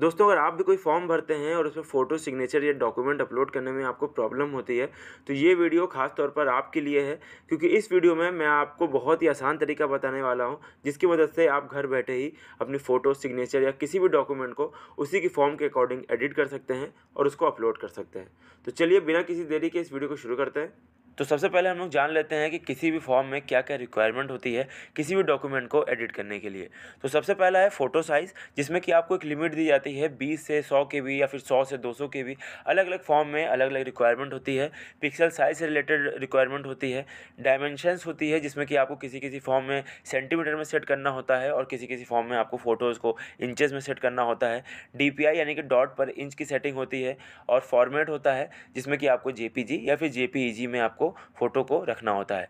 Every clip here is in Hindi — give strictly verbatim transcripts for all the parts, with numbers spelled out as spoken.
दोस्तों अगर आप भी कोई फॉर्म भरते हैं और उसमें फ़ोटो सिग्नेचर या डॉक्यूमेंट अपलोड करने में आपको प्रॉब्लम होती है तो ये वीडियो खास तौर पर आपके लिए है, क्योंकि इस वीडियो में मैं आपको बहुत ही आसान तरीका बताने वाला हूँ जिसकी मदद से आप घर बैठे ही अपनी फ़ोटो सिग्नेचर या किसी भी डॉक्यूमेंट को उसी की फॉर्म के अकॉर्डिंग एडिट कर सकते हैं और उसको अपलोड कर सकते हैं। तो चलिए बिना किसी देरी के इस वीडियो को शुरू करते हैं। तो सबसे पहले हम लोग जान लेते हैं कि किसी भी फॉर्म में क्या क्या रिक्वायरमेंट होती है किसी भी डॉक्यूमेंट को एडिट करने के लिए। तो सबसे पहला है फ़ोटो साइज़, जिसमें कि आपको एक लिमिट दी जाती है बीस से सौ के बी या फिर सौ से दो सौ के बी। अलग अलग फॉर्म में अलग अलग रिक्वायरमेंट होती है। पिक्सल साइज़ से रिलेटेड रिक्वायरमेंट होती है। डायमेंशंस होती है जिसमें कि आपको किसी किसी फॉर्म में सेंटीमीटर में सेट करना होता है और किसी किसी फॉर्म में आपको फ़ोटोज़ को इंचेस में सेट करना होता है। डी पी आई यानी कि डॉट पर इंच की सेटिंग होती है। और फॉर्मेट होता है जिसमें कि आपको जे पी जी या फिर जे पी ई जी में आपको फ़ोटो को रखना होता है।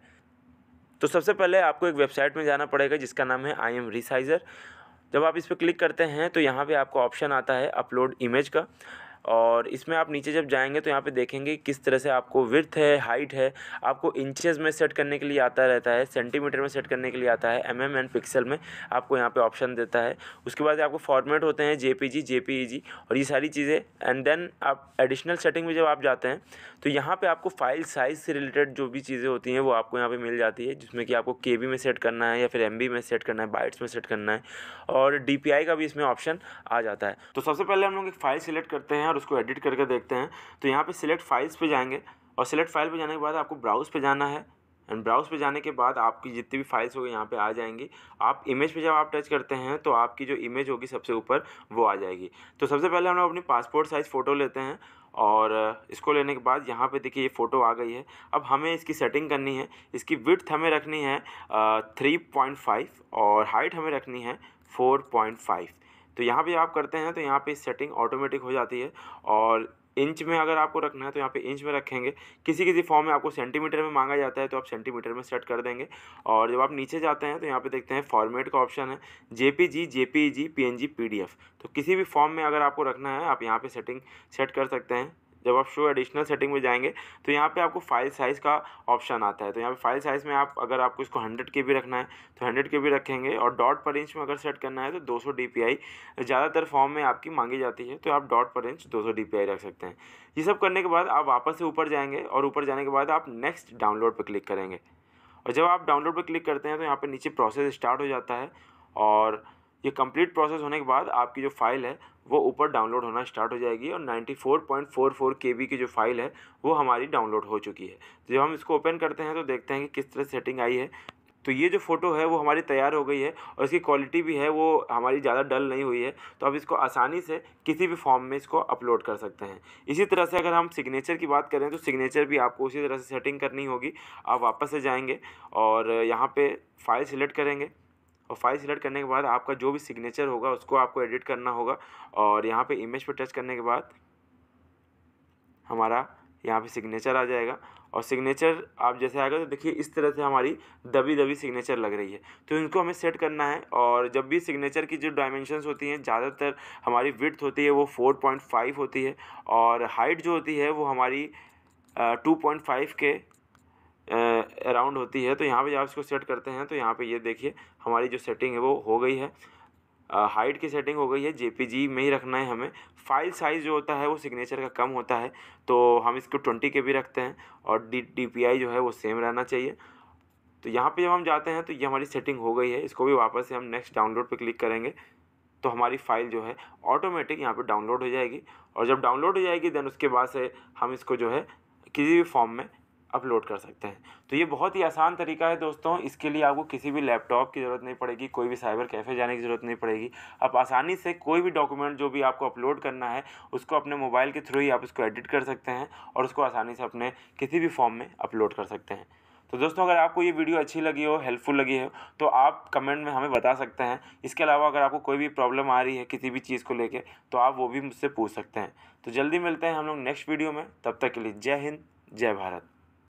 तो सबसे पहले आपको एक वेबसाइट में जाना पड़ेगा जिसका नाम है आई एम रेसाइज़र। जब आप इस पर क्लिक करते हैं तो यहाँ पे आपको ऑप्शन आता है अपलोड इमेज का, और इसमें आप नीचे जब जाएंगे तो यहाँ पे देखेंगे किस तरह से आपको विड्थ है, हाइट है, आपको इंचेस में सेट करने के लिए आता रहता है, सेंटीमीटर में सेट करने के लिए आता है, एम एम एंड पिक्सल में आपको यहाँ पे ऑप्शन देता है। उसके बाद आपको फॉर्मेट होते हैं जे P G, J P E जी और ये सारी चीज़ें। एंड देन आप एडिशनल सेटिंग में जब आप जाते हैं तो यहाँ पर आपको फाइल साइज़ से रिलेटेड जो भी चीज़ें होती हैं वो आपको यहाँ पर मिल जाती है, जिसमें कि आपको के बी में सेट करना है या फिर एम बी में सेट करना है, बाइट्स में सेट करना है, और डी पी आई का भी इसमें ऑप्शन आ जाता है। तो सबसे पहले हम लोग एक फ़ाइल सेलेक्ट करते हैं और उसको एडिट करके देखते हैं। तो यहाँ पे सिलेक्ट फाइल्स पे जाएंगे और सिलेक्ट फाइल पे जाने के बाद आपको ब्राउज़ पे जाना है। एंड ब्राउज़ पे जाने के बाद आपकी जितनी भी फाइल्स होगी यहाँ पे आ जाएंगी। आप इमेज पे जब आप टच करते हैं तो आपकी जो इमेज होगी सबसे ऊपर वो आ जाएगी। तो सबसे पहले हम लोग अपनी पासपोर्ट साइज़ फ़ोटो लेते हैं और इसको लेने के बाद यहाँ पे देखिए ये फ़ोटो आ गई है। अब हमें इसकी सेटिंग करनी है। इसकी विड्थ हमें रखनी है थ्री पॉइंट फाइव और हाइट हमें रखनी है फोर पॉइंट फाइव। तो यहाँ पे आप करते हैं तो यहाँ पे सेटिंग ऑटोमेटिक हो जाती है। और इंच में अगर आपको रखना है तो यहाँ पे इंच में रखेंगे। किसी किसी फॉर्म में आपको सेंटीमीटर में मांगा जाता है तो आप सेंटीमीटर में सेट कर देंगे। और जब आप नीचे जाते हैं तो यहाँ पे देखते हैं फॉर्मेट का ऑप्शन है J P G, J P E G, P N G, P D F. तो किसी भी फॉर्म में अगर आपको रखना है आप यहाँ पर सेटिंग सेट कर सकते हैं। जब आप शो एडिशनल सेटिंग में जाएंगे तो यहाँ पे आपको फाइल साइज़ का ऑप्शन आता है। तो यहाँ पे फाइल साइज़ में आप अगर आपको इसको हंड्रेड के बी रखना है तो हंड्रेड के बी रखेंगे, और डॉट पर इंच में अगर सेट करना है तो two hundred D P I ज़्यादातर फॉर्म में आपकी मांगी जाती है, तो आप dot per inch two hundred D P I रख सकते हैं। ये सब करने के बाद आप वापस से ऊपर जाएंगे और ऊपर जाने के बाद आप नेक्स्ट डाउनलोड पर क्लिक करेंगे। और जब आप डाउनलोड पर क्लिक करते हैं तो यहाँ पर नीचे प्रोसेस स्टार्ट हो जाता है, और ये कंप्लीट प्रोसेस होने के बाद आपकी जो फाइल है वो ऊपर डाउनलोड होना स्टार्ट हो जाएगी। और ninety four point four four K B की जो फाइल है वो हमारी डाउनलोड हो चुकी है। जब हम इसको ओपन करते हैं तो देखते हैं कि किस तरह सेटिंग आई है। तो ये जो फ़ोटो है वो हमारी तैयार हो गई है, और इसकी क्वालिटी भी है वो हमारी ज़्यादा डल नहीं हुई है। तो अब इसको आसानी से किसी भी फॉर्म में इसको अपलोड कर सकते हैं। इसी तरह से अगर हम सिग्नेचर की बात करें तो सिग्नेचर भी आपको उसी तरह से सेटिंग करनी होगी। आप वापस से जाएँगे और यहाँ पर फाइल सेलेक्ट करेंगे, और फाइल सिलेक्ट करने के बाद आपका जो भी सिग्नेचर होगा उसको आपको एडिट करना होगा। और यहाँ पे इमेज पे टच करने के बाद हमारा यहाँ पे सिग्नेचर आ जाएगा। और सिग्नेचर आप जैसे आएगा तो देखिए इस तरह से हमारी दबी दबी सिग्नेचर लग रही है। तो इनको हमें सेट करना है। और जब भी सिग्नेचर की जो डायमेंशंस होती हैं ज़्यादातर हमारी विड्थ होती है वो फोर पॉइंट फाइव होती है, और हाइट जो होती है वो हमारी टू पॉइंट फाइव के अराउंड uh, होती है। तो यहाँ पे जब आप इसको सेट करते हैं तो यहाँ पे ये देखिए हमारी जो सेटिंग है वो हो गई है। हाइट uh, की सेटिंग हो गई है, जे पी जी में ही रखना है हमें। फाइल साइज़ जो होता है वो सिग्नेचर का कम होता है तो हम इसको ट्वेंटी के बी रखते हैं, और डी डी पी आई जो है वो सेम रहना चाहिए। तो यहाँ पे जब हम जाते हैं तो ये हमारी सेटिंग हो गई है। इसको भी वापस से हम नेक्स्ट डाउनलोड पर क्लिक करेंगे तो हमारी फ़ाइल जो है ऑटोमेटिक यहाँ पर डाउनलोड हो जाएगी। और जब डाउनलोड हो जाएगी देन उसके बाद से हम इसको जो है किसी भी फॉर्म में अपलोड कर सकते हैं। तो ये बहुत ही आसान तरीका है दोस्तों। इसके लिए आपको किसी भी लैपटॉप की ज़रूरत नहीं पड़ेगी, कोई भी साइबर कैफ़े जाने की ज़रूरत नहीं पड़ेगी। आप आसानी से कोई भी डॉक्यूमेंट जो भी आपको अपलोड करना है उसको अपने मोबाइल के थ्रू ही आप उसको एडिट कर सकते हैं और उसको आसानी से अपने किसी भी फॉर्म में अपलोड कर सकते हैं। तो दोस्तों अगर आपको ये वीडियो अच्छी लगी हो, हेल्पफुल लगी हो, तो आप कमेंट में हमें बता सकते हैं। इसके अलावा अगर आपको कोई भी प्रॉब्लम आ रही है किसी भी चीज़ को लेके तो आप वो भी मुझसे पूछ सकते हैं। तो जल्दी मिलते हैं हम लोग नेक्स्ट वीडियो में। तब तक के लिए जय हिंद, जय भारत।